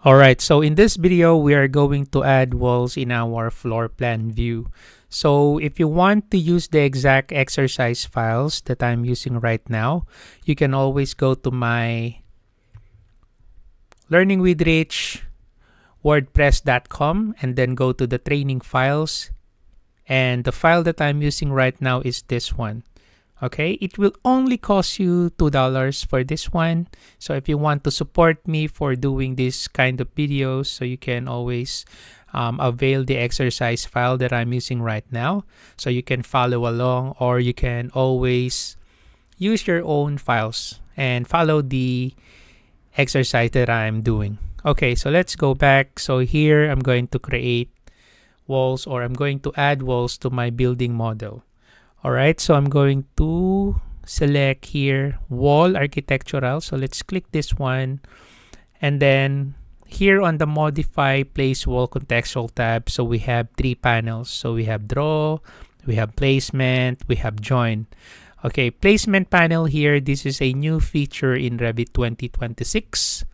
Alright, so in this video, we are going to add walls in our floor plan view. So if you want to use the exact exercise files that I'm using right now, you can always go to my learningwithrich.wordpress.com and then go to the training files. And the file that I'm using right now is this one. Okay, it will only cost you $2 for this one. So if you want to support me for doing this kind of videos, so you can always avail the exercise file that I'm using right now. So you can follow along, or you can always use your own files and follow the exercise that I'm doing. Okay, so let's go back. So here I'm going to create walls, or I'm going to add walls to my building model. Alright, so I'm going to select here, wall architectural. So let's click this one. And then here on the modify place wall contextual tab, so we have three panels. So we have draw, we have placement, we have join. Okay, placement panel here, this is a new feature in Revit 2026.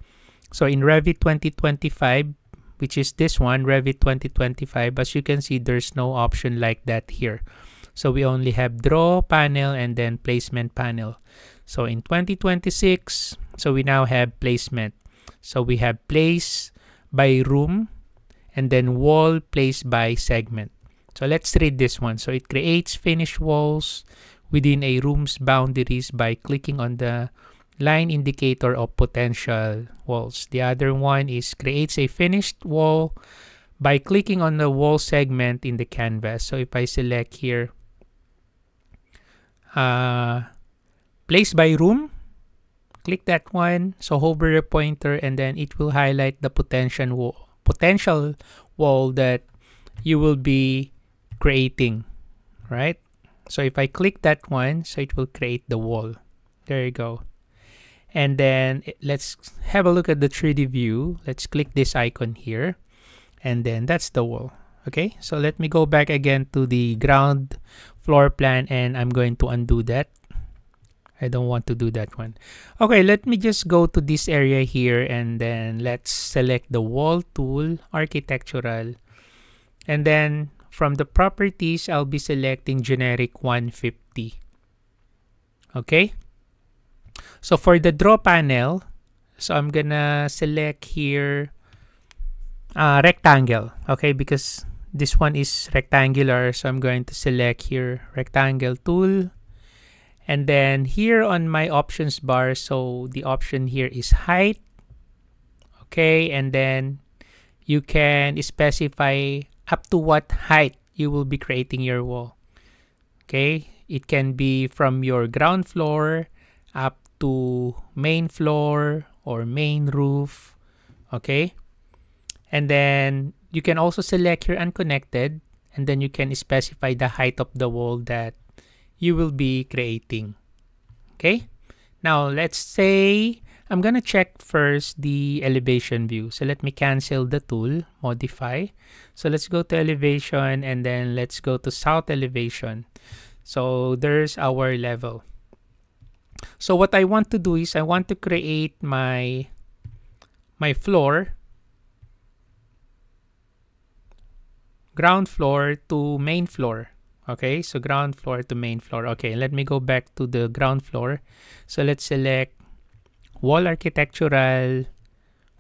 So in Revit 2025, which is this one, Revit 2025, as you can see, there's no option like that here. So we only have draw panel and then placement panel. So in 2026, so we now have placement. So we have place by room and then wall place by segment. So let's read this one. So it creates finished walls within a room's boundaries by clicking on the line indicator of potential walls. The other one is creates a finished wall by clicking on the wall segment in the canvas. So if I select here, place by room, click that one, so hover your pointer, and then it will highlight the potential wall that you will be creating, right? So if I click that one, so it will create the wall. There you go. And then let's have a look at the 3D view. Let's click this icon here, and then that's the wall. Okay, so let me go back again to the ground floor plan, and I'm going to undo that. I don't want to do that one. Okay, let me just go to this area here, and then let's select the wall tool, architectural. And then from the properties, I'll be selecting generic 150. Okay. So for the draw panel, so I'm gonna select here rectangle. Okay, because this one is rectangular, so I'm going to select here rectangle tool, and then here on my options bar, so the option here is height. Okay, and then you can specify up to what height you will be creating your wall. Okay, it can be from your ground floor up to main floor or main roof. Okay, and then you can also select here unconnected, and then you can specify the height of the wall that you will be creating. Okay, now let's say I'm gonna check first the elevation view. So let me cancel the tool, modify. So let's go to elevation, and then let's go to south elevation. So there's our level. So what I want to do is I want to create my floor, ground floor to main floor. Okay, so ground floor to main floor. Okay, let me go back to the ground floor. So let's select wall architectural,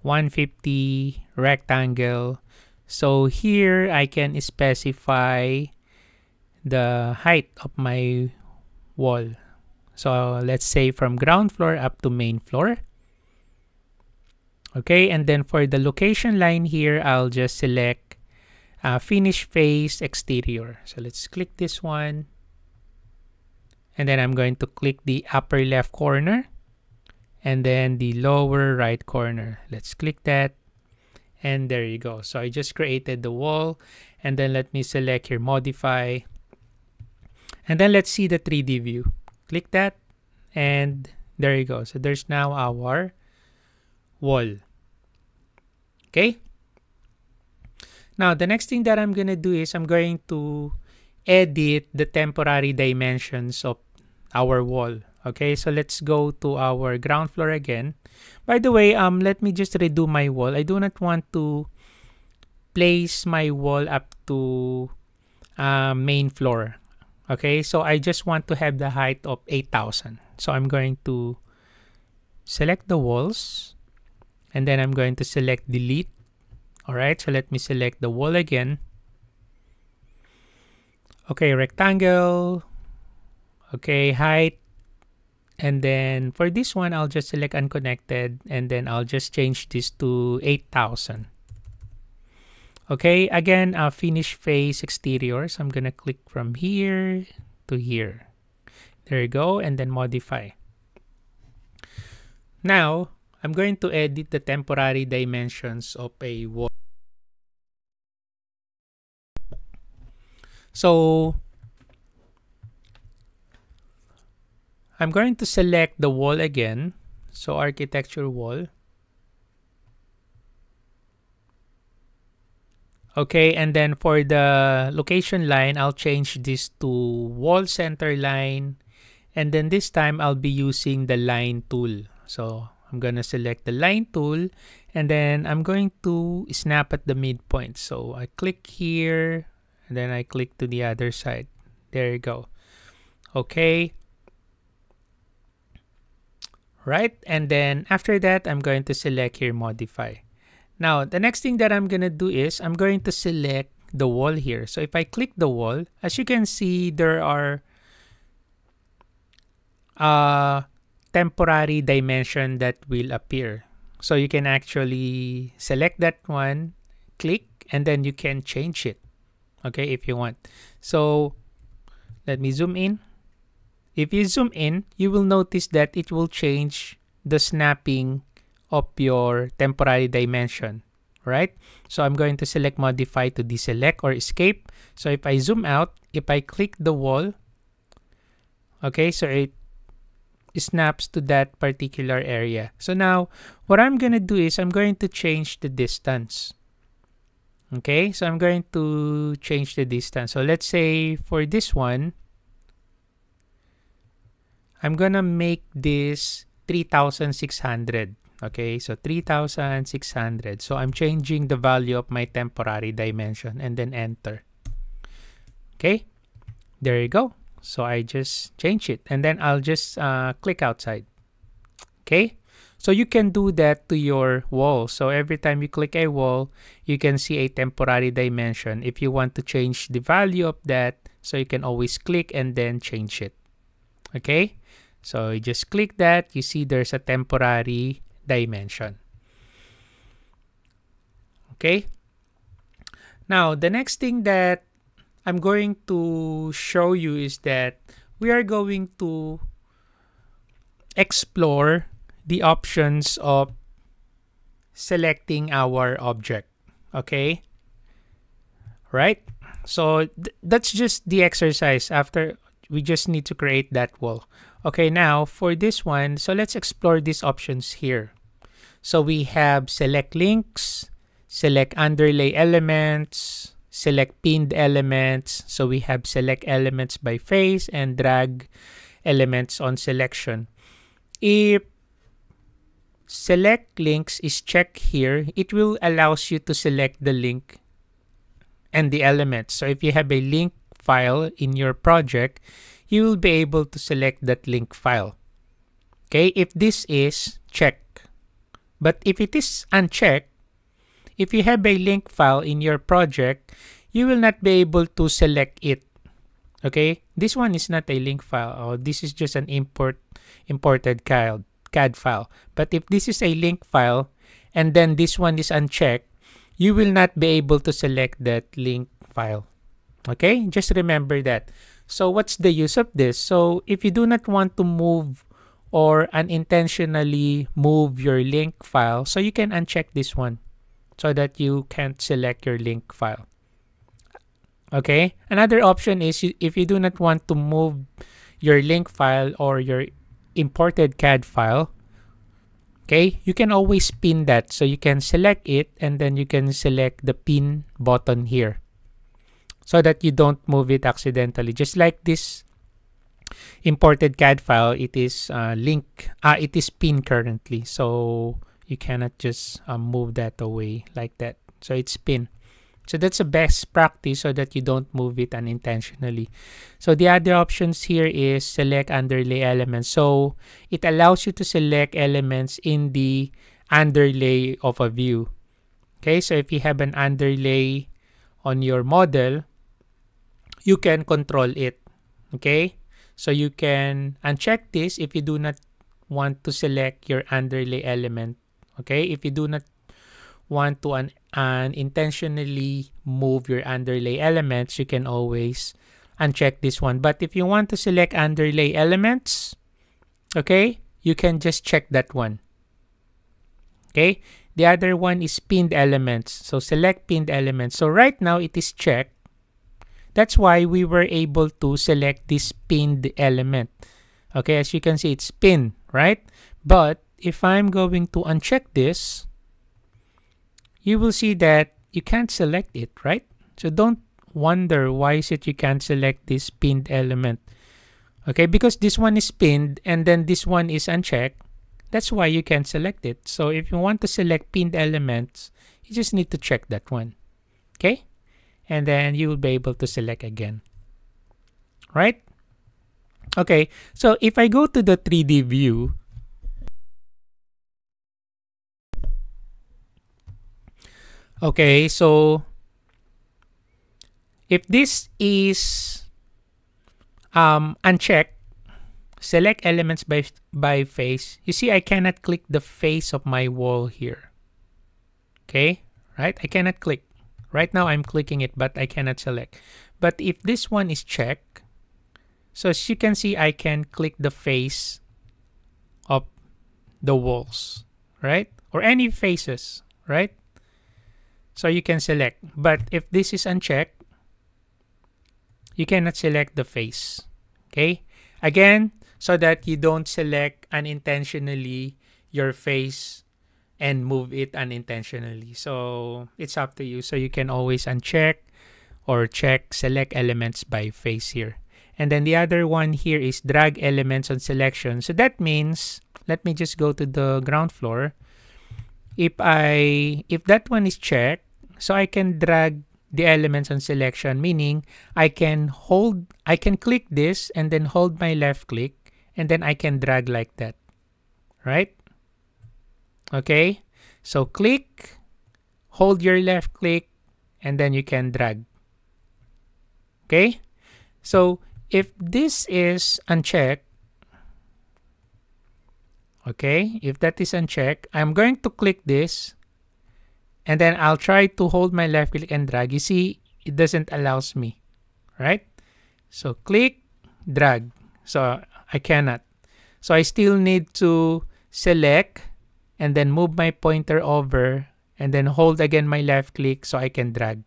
150, rectangle. So here I can specify the height of my wall. So let's say from ground floor up to main floor. Okay, and then for the location line here, I'll just select finish face exterior. So let's click this one, and then I'm going to click the upper left corner and then the lower right corner. Let's click that, and there you go. So I just created the wall, and then let me select here modify, and then let's see the 3D view. Click that, and there you go. So there's now our wall. Okay. Now, the next thing that I'm going to do is I'm going to edit the temporary dimensions of our wall. Okay, so let's go to our ground floor again. By the way, let me just redo my wall. I do not want to place my wall up to main floor. Okay, so I just want to have the height of 8,000. So I'm going to select the walls and then I'm going to select delete. Alright, so let me select the wall again. Okay, rectangle. Okay, height. And then for this one, I'll just select unconnected and then I'll just change this to 8,000. Okay, again, finish face exterior. So I'm going to click from here to here. There you go, and then modify. Now, I'm going to edit the temporary dimensions of a wall. So, I'm going to select the wall again. So, architecture wall. Okay, and then for the location line, I'll change this to wall center line. And then this time, I'll be using the line tool. So, I'm going to select the line tool. And then I'm going to snap at the midpoint. So, I click here. And then I click to the other side. There you go. Okay. Right, and then after that, I'm going to select here, modify. Now, the next thing that I'm going to do is I'm going to select the wall here. So if I click the wall, as you can see, there are temporary dimension that will appear. So you can actually select that one, click, and then you can change it, okay, if you want. So let me zoom in. If you zoom in, you will notice that it will change the snapping of your temporary dimension, right? So I'm going to select modify to deselect or escape. So if I zoom out, if I click the wall, okay, so it snaps to that particular area. So now what I'm going to do is I'm going to change the distance. Okay, so I'm going to change the distance. So let's say for this one, I'm gonna make this 3,600. Okay, so 3,600. So I'm changing the value of my temporary dimension and then enter. Okay, there you go. So I just change it and then I'll just click outside. Okay, so you can do that to your wall. So every time you click a wall, you can see a temporary dimension. If you want to change the value of that, so you can always click and then change it. Okay, so you just click that, you see there's a temporary dimension. Okay, now the next thing that I'm going to show you is that we are going to explore the options of selecting our object. Okay, right? So that's just the exercise. After, we just need to create that wall. Okay, now for this one, so let's explore these options here. So we have select links, select underlay elements, select pinned elements. So we have select elements by face and drag elements on selection. If select links is checked here, it will allow you to select the link and the elements. So if you have a link file in your project, you will be able to select that link file. Okay, if this is checked. But if it is unchecked, if you have a link file in your project, you will not be able to select it. Okay, this one is not a link file. Oh, this is just an imported CAD file. But if this is a link file and then this one is unchecked, you will not be able to select that link file. Okay, just remember that. So what's the use of this? So if you do not want to move or unintentionally move your link file, so you can uncheck this one so that you can't select your link file. Okay, another option is if you do not want to move your link file or your imported CAD file, okay, you can always pin that. So you can select it and then you can select the pin button here, so that you don't move it accidentally. Just like this imported CAD file, it is it is pinned currently, so you cannot just move that away like that. So it's pinned. So that's a best practice so that you don't move it unintentionally. So the other options here is select underlay elements. So it allows you to select elements in the underlay of a view. Okay, so if you have an underlay on your model, you can control it. Okay, so you can uncheck this if you do not want to select your underlay element. Okay, if you do not want to unintentionally move your underlay elements, you can always uncheck this one. But if you want to select underlay elements, okay, you can just check that one. Okay, the other one is pinned elements. So select pinned elements. So right now it is checked. That's why we were able to select this pinned element. Okay, as you can see, it's pinned, right? But if I'm going to uncheck this, you will see that you can't select it, right? So don't wonder why is it you can't select this pinned element. Okay, because this one is pinned and then this one is unchecked. That's why you can't select it. So if you want to select pinned elements, you just need to check that one. Okay? And then you will be able to select again. Right? Okay, so if I go to the 3D view, okay, so if this is unchecked, select elements by face, you see I cannot click the face of my wall here. Okay, right? I cannot click. Right now I'm clicking it, but I cannot select. But if this one is checked, so as you can see, I can click the face of the walls, right? Or any faces, right? So you can select. But if this is unchecked, you cannot select the face. Okay? Again, so that you don't select unintentionally your face and move it unintentionally. So it's up to you. So you can always uncheck or check select elements by face here. And then the other one here is drag elements on selection. So that means, let me just go to the ground floor. If that one is checked, so I can drag the elements on selection, meaning I can click this and then hold my left click and then I can drag like that, right? Okay, so click, hold your left click, and then you can drag. Okay, so if this is unchecked, okay, if that is unchecked, I'm going to click this and then I'll try to hold my left click and drag. You see, it doesn't allow me, right? So click, drag. So I cannot. So I still need to select and then move my pointer over and then hold again my left click so I can drag.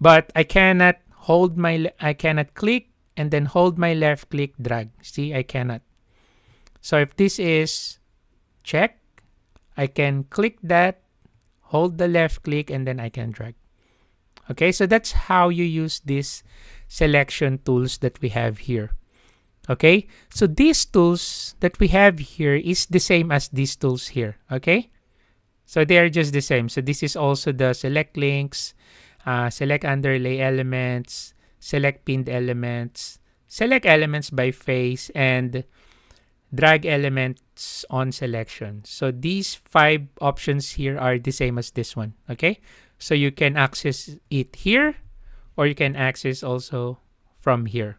But I cannot click and then hold my left click, drag. See, I cannot. So if this is checked, I can click that, hold the left click, and then I can drag. Okay, so that's how you use these selection tools that we have here. Okay, so these tools that we have here is the same as these tools here. Okay, so they are just the same. So this is also the select links, select underlay elements, select pinned elements, select elements by face, and drag elements on selection. So these 5 options here are the same as this one. Okay, so you can access it here or you can access also from here.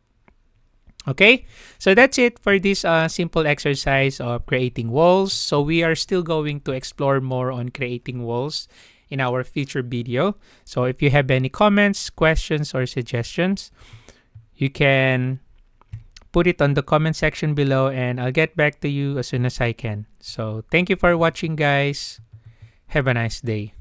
Okay, so that's it for this simple exercise of creating walls. So we are still going to explore more on creating walls in our future video. So if you have any comments, questions, or suggestions, you can put it on the comment section below and I'll get back to you as soon as I can. So thank you for watching, guys. Have a nice day.